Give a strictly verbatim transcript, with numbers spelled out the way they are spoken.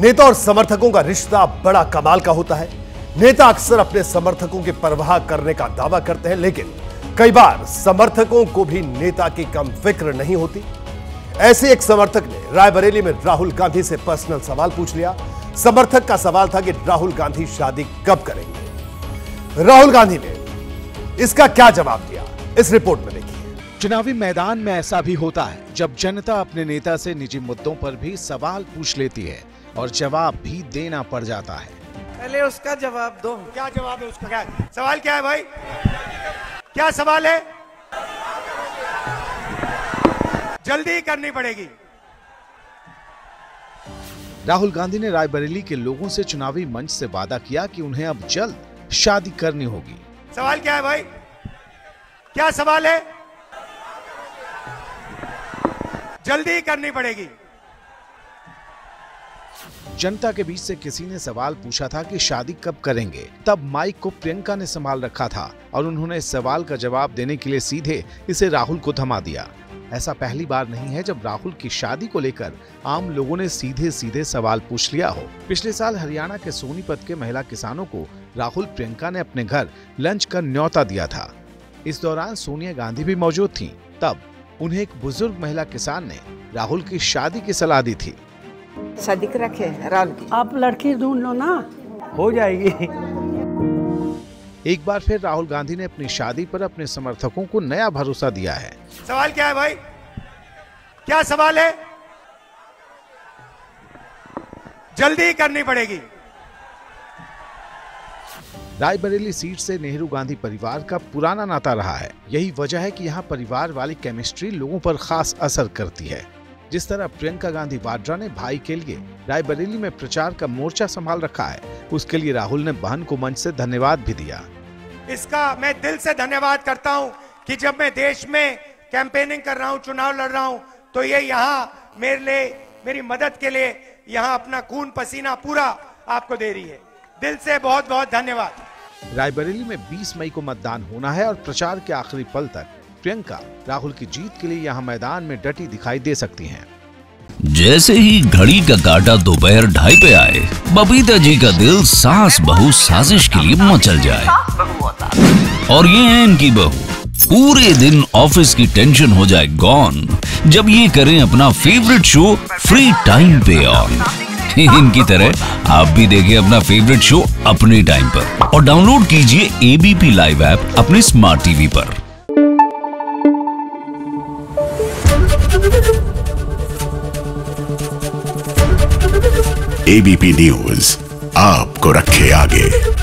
नेता और समर्थकों का रिश्ता बड़ा कमाल का होता है। नेता अक्सर अपने समर्थकों की परवाह करने का दावा करते हैं, लेकिन कई बार समर्थकों को भी नेता की कम फिक्र नहीं होती। ऐसे एक समर्थक ने रायबरेली में राहुल गांधी से पर्सनल सवाल पूछ लिया। समर्थक का सवाल था कि राहुल गांधी शादी कब करेंगे। राहुल गांधी ने इसका क्या जवाब दिया, इस रिपोर्ट में देखिए। चुनावी मैदान में ऐसा भी होता है जब जनता अपने नेता से निजी मुद्दों पर भी सवाल पूछ लेती है और जवाब भी देना पड़ जाता है। पहले उसका जवाब दो। क्या जवाब है उसका? क्या सवाल क्या है भाई? क्या सवाल है? जल्दी करनी पड़ेगी। राहुल गांधी ने रायबरेली के लोगों से चुनावी मंच से वादा किया कि उन्हें अब जल्द शादी करनी होगी। सवाल क्या है भाई? क्या सवाल है? जल्दी करनी पड़ेगी। जनता के बीच से किसी ने सवाल पूछा था कि शादी कब करेंगे। तब माइक को प्रियंका ने संभाल रखा था और उन्होंने इस सवाल का जवाब देने के लिए सीधे इसे राहुल को थमा दिया। ऐसा पहली बार नहीं है जब राहुल की शादी को लेकर आम लोगों ने सीधे सीधे सवाल पूछ लिया हो। पिछले साल हरियाणा के सोनीपत के महिला किसानों को राहुल प्रियंका ने अपने घर लंच का न्योता दिया था। इस दौरान सोनिया गांधी भी मौजूद थीं। तब उन्हें एक बुजुर्ग महिला किसान ने राहुल की शादी की सलाह दी थी। शादी कर रखे राहुल की, आप लड़की ढूंढ लो ना, हो जाएगी। एक बार फिर राहुल गांधी ने अपनी शादी पर अपने समर्थकों को नया भरोसा दिया है। सवाल क्या है भाई? क्या सवाल है? जल्दी करनी पड़ेगी। रायबरेली सीट से नेहरू गांधी परिवार का पुराना नाता रहा है। यही वजह है कि यहाँ परिवार वाली केमिस्ट्री लोगों पर खास असर करती है। जिस तरह प्रियंका गांधी वाड्रा ने भाई के लिए रायबरेली में प्रचार का मोर्चा संभाल रखा है, उसके लिए राहुल ने बहन को मंच से धन्यवाद भी दिया। इसका मैं दिल से धन्यवाद करता हूं कि जब मैं देश में कैंपेनिंग कर रहा हूं, चुनाव लड़ रहा हूं, तो ये यहाँ मेरे लिए, मेरी मदद के लिए यहाँ अपना खून पसीना पूरा आपको दे रही है। दिल से बहुत बहुत धन्यवाद। रायबरेली में बीस मई को मतदान होना है और प्रचार के आखिरी पल तक प्रियंका राहुल की जीत के लिए यहाँ मैदान में डटी दिखाई दे सकती हैं। जैसे ही घड़ी का काटा दोपहर ढाई पे आए, बबीता जी का दिल सास बहू साजिश के लिए मचल जाए। और ये है इनकी बहू। पूरे दिन ऑफिस की टेंशन हो जाए गॉन जब ये करें अपना फेवरेट शो फ्री टाइम पे ऑन। इनकी तरह आप भी देखें अपना फेवरेट शो अपने टाइम पर और डाउनलोड कीजिए एबीपी लाइव ऐप अपने स्मार्ट टीवी पर। एबीपी न्यूज़ आपको रखे आगे।